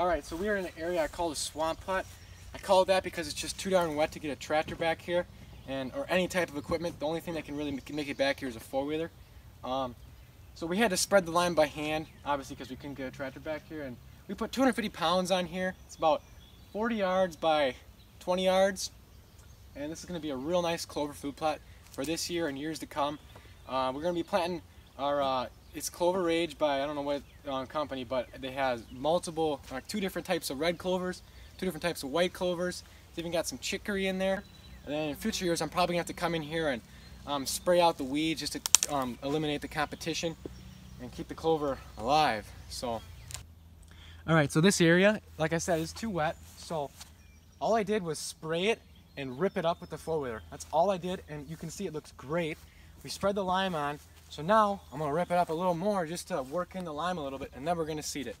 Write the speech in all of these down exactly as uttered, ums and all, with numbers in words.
Alright, so we are in an area I call the swamp pot. I call it that because it's just too darn wet to get a tractor back here, and or any type of equipment. The only thing that can really make it back here is a four-wheeler. Um, so we had to spread the line by hand, obviously, because we couldn't get a tractor back here. And we put two hundred fifty pounds on here. It's about forty yards by twenty yards. And this is going to be a real nice clover food plot for this year and years to come. Uh, we're going to be planting our... Uh, It's Clover Rage by, I don't know what um, company, but they have multiple, uh, two different types of red clovers, two different types of white clovers. It's even got some chicory in there. And then in future years, I'm probably going to have to come in here and um, spray out the weeds just to um, eliminate the competition and keep the clover alive. So, alright, so this area, like I said, is too wet. So, all I did was spray it and rip it up with the four-wheeler. That's all I did, and you can see it looks great. We spread the lime on. So now, I'm going to rip it up a little more just to work in the lime a little bit, and then we're going to seed it.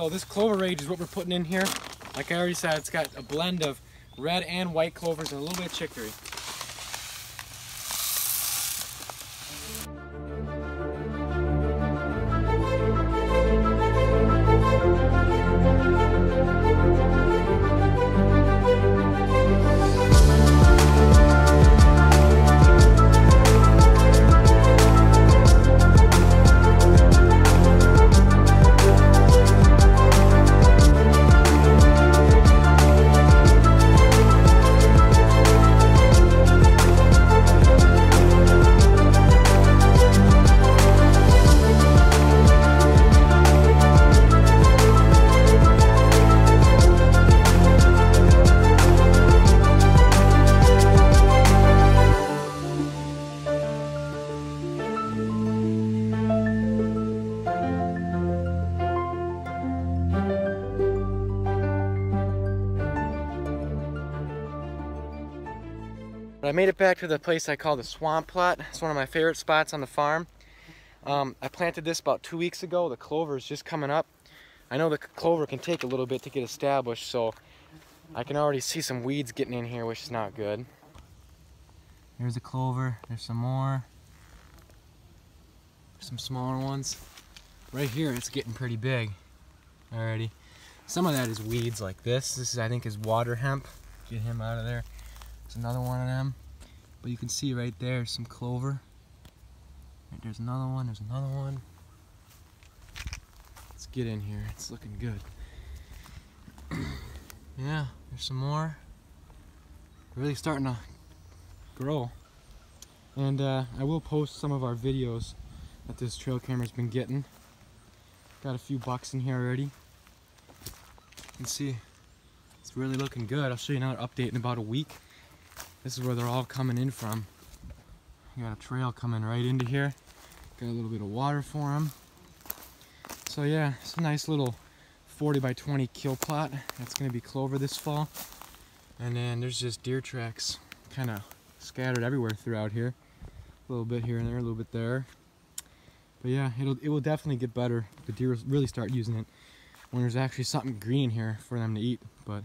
So this Clover Rage is what we're putting in here. Like I already said, it's got a blend of red and white clovers and a little bit of chicory. But I made it back to the place I call the swamp plot. It's one of my favorite spots on the farm. Um, I planted this about two weeks ago. The clover is just coming up. I know the clover can take a little bit to get established, so I can already see some weeds getting in here, which is not good. There's the clover. There's some more. There's some smaller ones. Right here, it's getting pretty big already. Some of that is weeds like this. This is, I think, is water hemp. Get him out of there. Another one of them, but you can see right there some clover. Right, there's another one, there's another one. Let's get in here, it's looking good. Yeah, there's some more. Really starting to grow. And uh, I will post some of our videos that this trail camera's been getting. Got a few bucks in here already. You can see it's really looking good. I'll show you another update in about a week. This is where they're all coming in from. You got a trail coming right into here. Got a little bit of water for them. So yeah, it's a nice little forty by twenty kill plot. That's going to be clover this fall. And then there's just deer tracks kind of scattered everywhere throughout here. A little bit here and there, a little bit there. But yeah, it'll, it will definitely get better. The deer really start using it when there's actually something green here for them to eat, but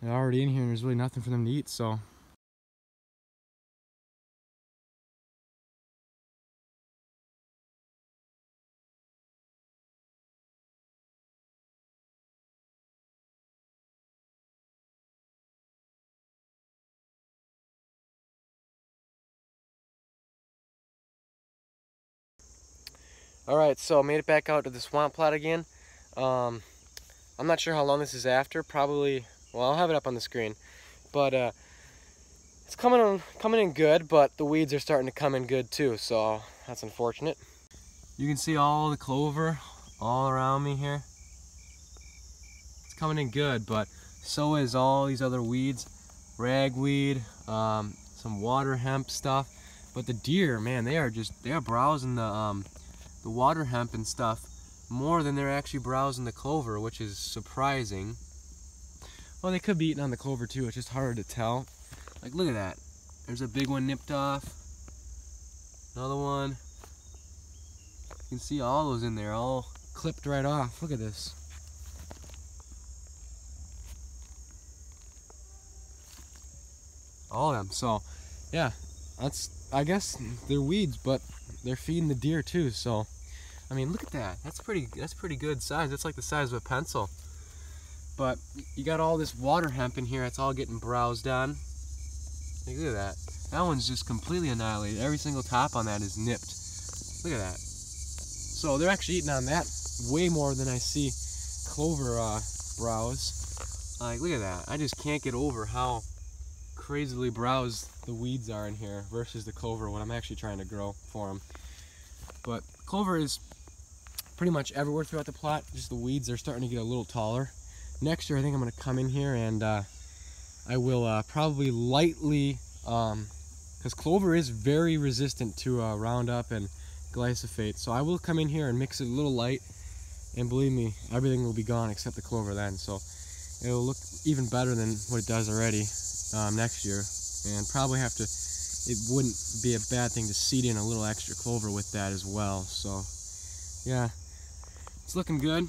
they're already in here and there's really nothing for them to eat, so. Alright, so I made it back out to the swamp plot again. Um, I'm not sure how long this is after. Probably, well, I'll have it up on the screen. But uh, it's coming, on, coming in good, but the weeds are starting to come in good too, so that's unfortunate. You can see all the clover all around me here. It's coming in good, but so is all these other weeds. Ragweed, um, some water hemp stuff. But the deer, man, they are just, they are browsing the... Um, the water hemp and stuff more than they're actually browsing the clover, which is surprising. Well, they could be eating on the clover too, it's just hard to tell. Like, look at that. There's a big one nipped off. Another one. You can see all those in there, all clipped right off. Look at this. All of them. So, yeah, that's, I guess they're weeds, but they're feeding the deer too, so I mean, look at that. That's pretty that's pretty good size. That's like the size of a pencil. But you got all this water hemp in here, it's all getting browsed on. Like, look at that. That one's just completely annihilated. Every single top on that is nipped. Look at that. So they're actually eating on that way more than I see clover uh, browse. Like, look at that. I just can't get over how crazily browsed the weeds are in here versus the clover when I'm actually trying to grow for them. But clover is pretty much everywhere throughout the plot, just the weeds are starting to get a little taller. Next year I think I'm going to come in here and uh, I will uh, probably lightly, because um, clover is very resistant to uh, Roundup and glyphosate, so I will come in here and mix it a little light, and believe me, everything will be gone except the clover then, so it will look even better than what it does already. Um, next year, and probably have to, it wouldn't be a bad thing to seed in a little extra clover with that as well. So yeah, it's looking good.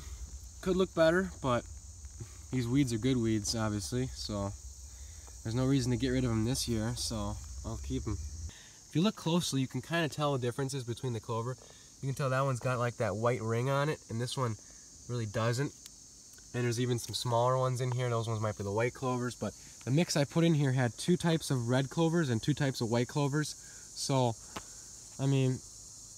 Could look better, but these weeds are good weeds obviously, so there's no reason to get rid of them this year, so I'll keep them. If you look closely, you can kind of tell the differences between the clover. You can tell that one's got like that white ring on it, and this one really doesn't. And there's even some smaller ones in here. Those ones might be the white clovers, but the mix I put in here had two types of red clovers and two types of white clovers. So, I mean,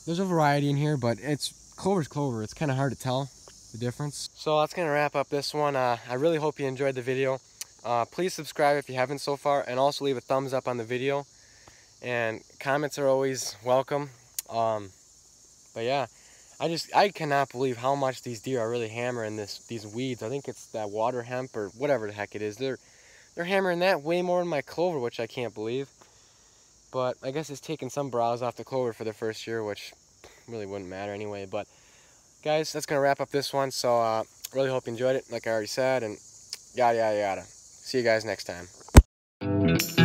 there's a variety in here, but it's clover's clover. It's kind of hard to tell the difference. So that's going to wrap up this one. Uh, I really hope you enjoyed the video. Uh, please subscribe if you haven't so far, and also leave a thumbs up on the video. And comments are always welcome. Um, but yeah, I just, I cannot believe how much these deer are really hammering this, these weeds. I think it's that water hemp or whatever the heck it is. They're They're hammering that way more than my clover, which I can't believe. But I guess it's taking some browse off the clover for the first year, which really wouldn't matter anyway. But guys, that's going to wrap up this one. So I uh, really hope you enjoyed it, like I already said, and yada, yada, yada. See you guys next time.